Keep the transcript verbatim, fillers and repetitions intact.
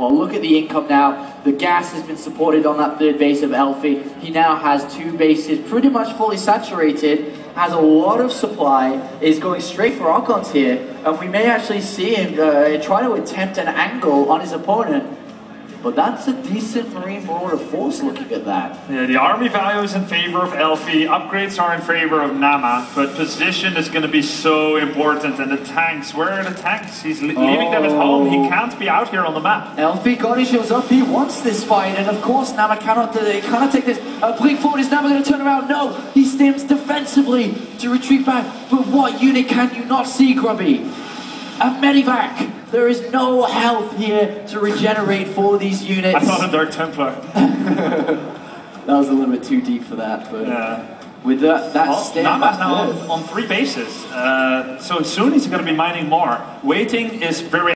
Well, look at the income now. The gas has been supported on that third base of Elfi. He now has two bases pretty much fully saturated, has a lot of supply, is going straight for Archons here, and we may actually see him uh, try to attempt an angle on his opponent. But that's a decent Marine roll of force looking at that. Yeah, the army value is in favor of Elfi, upgrades are in favor of Naama, but position is going to be so important. And the tanks, where are the tanks? He's le oh. leaving them at home, he can't be out here on the map. Elfi, God, he shows up, he wants this fight, and of course Naama cannot, uh, cannot take this. Uh, Blink forward is never going to turn around, no! He stims defensively to retreat back, but what unit can you not see, Grubby? A Medivac! There is no health here to regenerate for these units. I thought a Dark Templar. That was a little bit too deep for that, but yeah. With that, that well, step, Naama's now on, on three bases, uh, so soon he's going to be mining more. Waiting is very